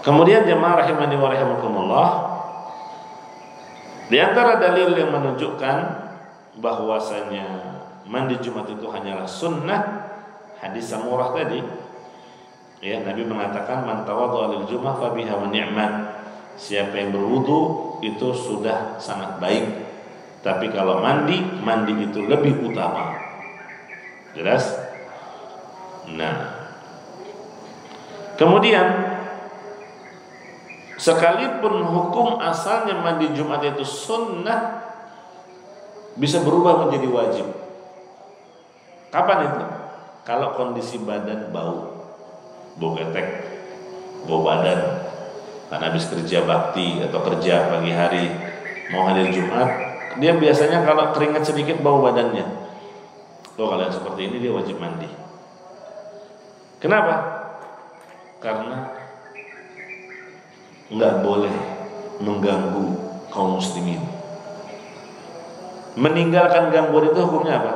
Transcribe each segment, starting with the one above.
Kemudian jemaah rahimani wa rahimakumullah, di antara dalil yang menunjukkan bahwasanya mandi Jumat itu hanyalah sunnah, hadis Samurah tadi. Ya, Nabi mengatakan man tawaddu'a lil Jum'ah fa biha wa ni'mat. Siapa yang berwudu itu sudah sangat baik. Tapi kalau mandi itu lebih utama. Jelas? Nah. Kemudian sekalipun hukum asalnya mandi Jumat itu sunnah, bisa berubah menjadi wajib. Kapan itu? Kalau kondisi badan bau ketek, bau badan, karena habis kerja bakti atau kerja pagi hari mau hadir Jumat, dia biasanya kalau keringat sedikit bau badannya. Loh, kalau yang seperti ini dia wajib mandi. Kenapa? Karena nggak boleh mengganggu kaum muslimin. Meninggalkan gangguan itu hukumnya apa?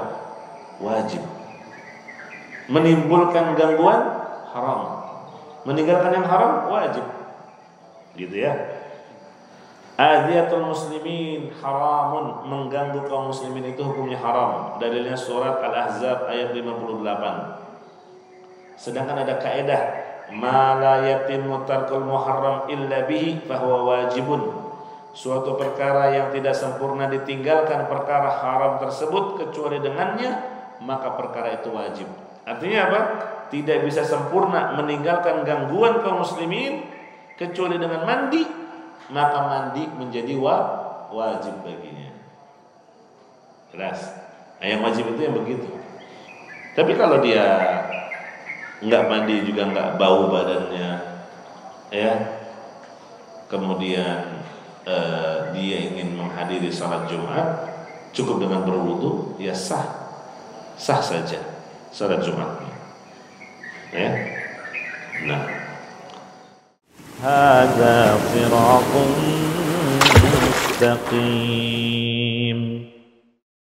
Wajib. Menimbulkan gangguan haram. Meninggalkan yang haram wajib. Gitu ya. Adziyatul muslimin haramun, mengganggu kaum muslimin itu hukumnya haram. Dalilnya surat Al-Ahzab ayat 58. Sedangkan ada kaidah ma la yatimmu tarkul muharram illa bihi fahuwa wajibun. Suatu perkara yang tidak sempurna ditinggalkan perkara haram tersebut kecuali dengannya, maka perkara itu wajib. Artinya apa? Tidak bisa sempurna meninggalkan gangguan kaum muslimin kecuali dengan mandi, maka mandi menjadi wajib baginya. Jelas? Nah, yang wajib itu yang begitu. Tapi kalau dia nggak mandi juga nggak bau badannya, ya. Kemudian dia ingin menghadiri salat Jumat, cukup dengan berwudu, ya sah saja salat Jumatnya, ya. Nah, hadza shirathun mustaqim.